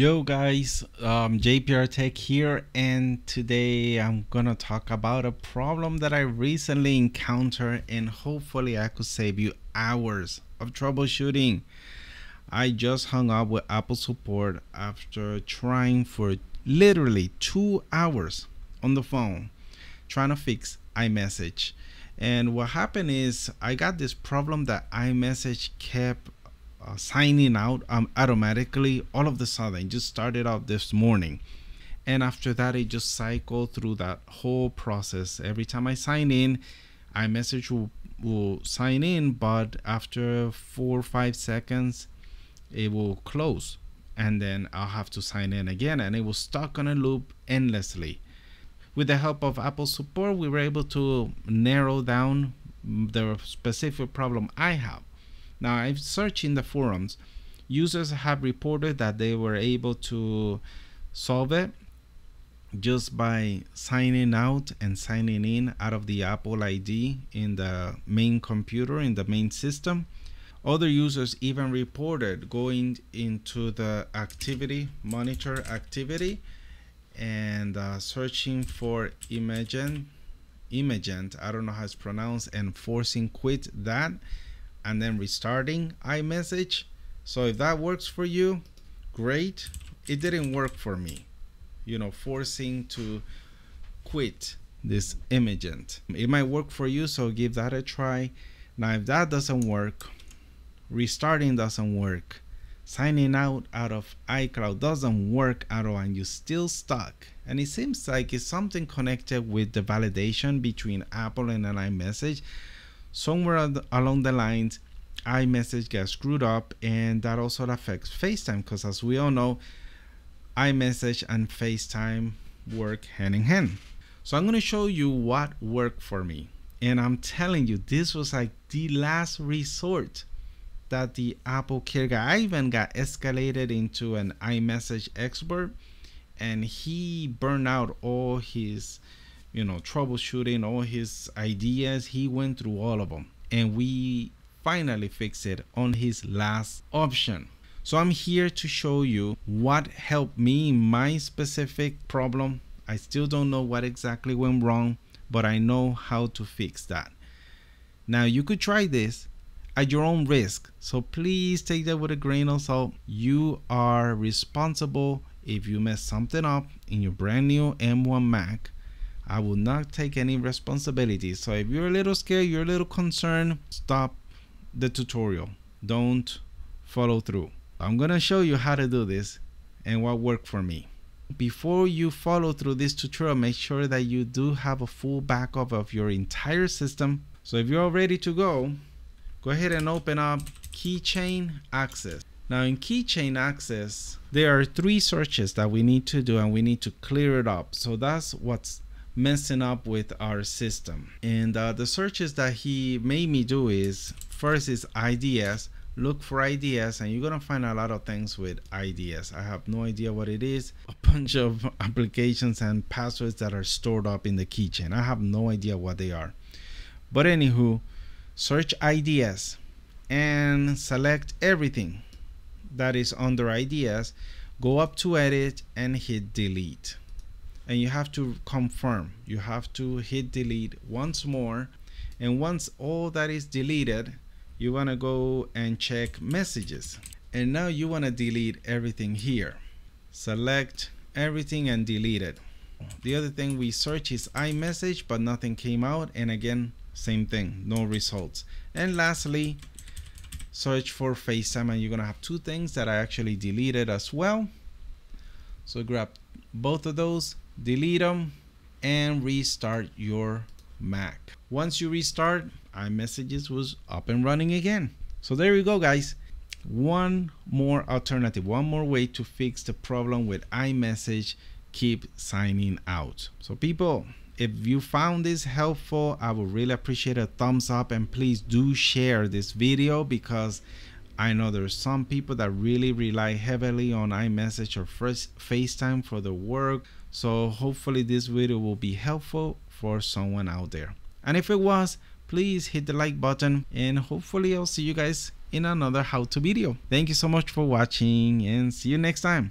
Yo guys, JPR Tech here, and today I'm gonna talk about a problem that I recently encountered, and hopefully I could save you hours of troubleshooting. I just hung up with Apple support after trying for literally 2 hours on the phone trying to fix iMessage. And what happened is I got this problem that iMessage kept signing out automatically all of a sudden. It just started out this morning, and after that it just cycled through that whole process. Every time I sign in, iMessage will sign in, but after 4 or 5 seconds it will close, and then I'll have to sign in again, and it was stuck on a loop endlessly. With the help of Apple support, we were able to narrow down the specific problem I have. Now, I've searched in the forums. Users have reported that they were able to solve it just by signing out and signing in out of the Apple ID in the main computer, in the main system. Other users even reported going into the activity, monitor activity, and searching for Imagent, I don't know how it's pronounced, and forcing quit that, and then restarting iMessage. So if that works for you, great. It didn't work for me, you know, forcing to quit this Imagent. It might work for you, so give that a try. Now, if that doesn't work, restarting doesn't work, signing out of iCloud doesn't work at all, and you're still stuck. And it seems like it's something connected with the validation between Apple and an iMessage. Somewhere along the lines, iMessage gets screwed up, and that also affects FaceTime, because as we all know, iMessage and FaceTime work hand in hand. So I'm going to show you what worked for me, and I'm telling you, this was like the last resort that the Apple Care guy. I even got escalated into an iMessage expert, and he burned out all his troubleshooting, all his ideas. He went through all of them, and we finally fixed it on his last option. So I'm here to show you what helped me in my specific problem. I still don't know what exactly went wrong, but I know how to fix that. Now, you could try this at your own risk, so please take that with a grain of salt. You are responsible if you mess something up in your brand new M1 Mac. I will not take any responsibility. So if you're a little scared, you're a little concerned, stop the tutorial. Don't follow through. I'm gonna show you how to do this and what worked for me. Before you follow through this tutorial, make sure that you do have a full backup of your entire system. So if you're all ready to go, go ahead and open up Keychain Access. Now, in Keychain Access, there are 3 searches that we need to do, and we need to clear it up. So that's what's messing up with our system, and the searches that he made me do is, first is IDS. Look for IDS, and you're gonna find a lot of things with IDS. I have no idea what it is. A bunch of applications and passwords that are stored up in the keychain. I have no idea what they are, but anywho, search IDS and select everything that is under IDS. Go up to edit and hit delete. And you have to confirm, you have to hit delete once more, and once all that is deleted, you want to go and check messages. And now you want to delete everything here. Select everything and delete it. The other thing we search is iMessage, but nothing came out, and again, same thing, no results. And lastly, search for FaceTime, and you're gonna have 2 things that I actually deleted as well. So grab both of those, delete them, and restart your Mac. Once you restart, iMessages was up and running again. So there you go, guys. One more alternative, one more way to fix the problem with iMessage keep signing out. So people, if you found this helpful, I would really appreciate a thumbs up, and please do share this video, because I know there's some people that really rely heavily on iMessage or FaceTime for their work. So hopefully this video will be helpful for someone out there. And if it was, please hit the like button, and hopefully I'll see you guys in another how-to video. Thank you so much for watching, and see you next time.